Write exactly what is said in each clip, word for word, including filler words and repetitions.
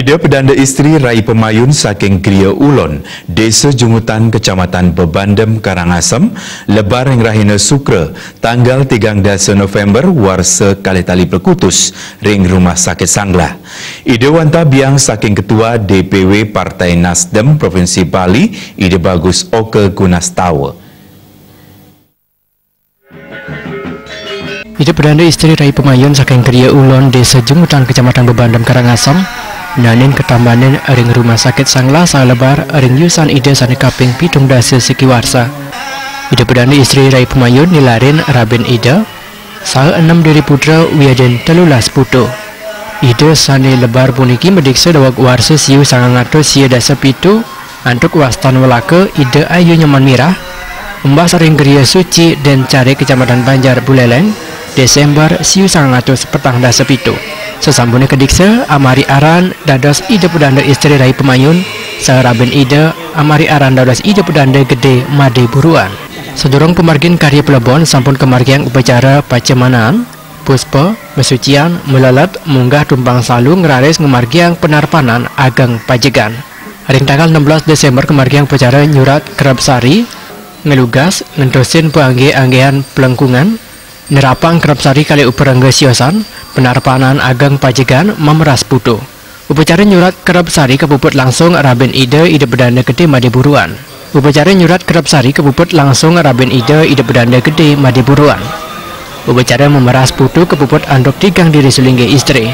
Ida Pedanda Istri Rai Pemayun saking Griya Ulon, Desa Jungutan, Kecamatan Bebandem, Karangasem, lebar yang rahina sukre, tanggal tiga belas November, warse kali tali berkutus, ring Rumah Sakit Sanglah. Ida wanta biang saking Ketua D P W Partai Nasdem Provinsi Bali, Ida Bagus Oka Gunastawa. Ida Pedanda Istri Rai Pemayun saking Griya Ulon, Desa Jungutan, Kecamatan Bebandem, Karangasem, nanin ketambanin ring Rumah Sakit Sanglah salebar ring yusan ide sane kaping pitung dasa sikiwarsa. Ida Pedanda Istri Rai Pemayun nilarin Raben Ida sal enam dari putra wiyaden telulas putu. Ida sane lebar puniki mediksa dawak warsa siu sangangatus sia dasa pitu antuk wastan welake Ida ayu nyaman mirah membahas ring Griya Suci dan cari Kecamatan Banjar Buleleng Desember siu sangangatus petang dasa pitu. Sesambungnya kediksa amari aran dados Ida Pedanda Istri Rai Pemayun saraben Ida amari aran dados Ida Pedanda Gede Made Buruan. Sedurung pemargin karya pelebon sampun kemargian upacara pacemanaan puspa mesucian melelet munggah tumpang salung ngeraris ngemargian penarpanan ageng pajegan. Hari tanggal enam belas Desember kemargian upacara nyurat kerap sari ngelugas ngendosin peangge-anggean pelengkungan nerapang kerap sari kali uperangga siosan penarpanan ageng pajegan memeras putu. Upacara nyurat kerap sari kebuput langsung Raben Ida Ida Pedanda Gede Made Buruan. Upacara nyurat kerap sari kebuput langsung Raben Ida Ida Pedanda Gede Made Buruan. Upacara memeras putu kebuput andok tigang diri selingge istri.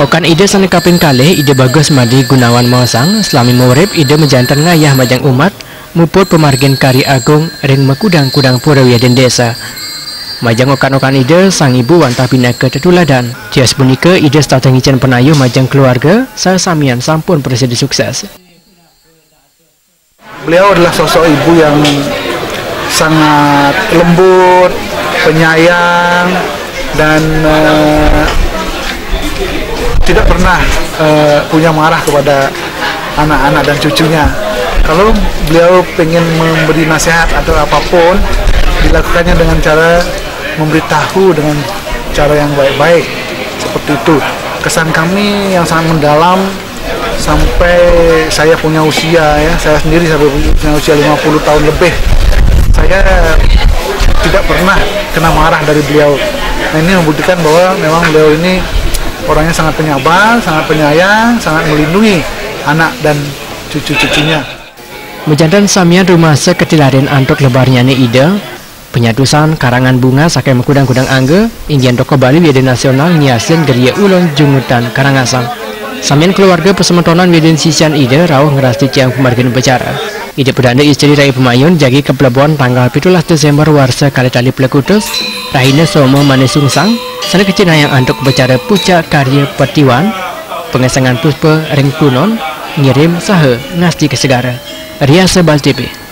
Okan Ida sane kaping kalih Ida Bagus Madi Gunawan Mausang selami murib Ida menjantan ngayah majang umat muput pemargin kari agung ring mekudang-kudang pura wiyaden desa. Majang okan-okan Ida sang ibu wanta pindah ke tetuladan. Dias punika Ida stateng icen penayuh majang keluarga sesamian sampun persedi sukses. Beliau adalah sosok ibu yang sangat lembut, penyayang, dan uh, tidak pernah uh, punya marah kepada anak-anak dan cucunya. Kalau beliau pengen memberi nasihat atau apapun, dilakukannya dengan cara memberitahu dengan cara yang baik-baik seperti itu. Kesan kami yang sangat mendalam sampai saya punya usia, ya, saya sendiri sampai punya usia lima puluh tahun lebih, saya tidak pernah kena marah dari beliau. Nah, ini membuktikan bahwa memang beliau ini orangnya sangat penyabar, sangat penyayang, sangat melindungi anak dan cucu-cucunya. Mejantan samian rumah seketilarin antuk lebarnya ni Ida penyatusan karangan bunga sakai mekudang-kudang angge inggian toko Bali wiyaden nasional nyiasin Griya Ulon Jungutan Karangasem. Samian keluarga pesementonan wiyaden sisian Ida rawuh ngerasti ciang pemargin upacara. Ida Pedanda Istri Rai Pemayun jagi keplebon tanggal tujuh belas Desember warsa kali tali pelekutus rahina somo manisungsang sana kecina yang antuk upacara puca karya petiwan pengesangan puspa ring punon ngirim sahe ngasti kesegara. Ria Sebal T V.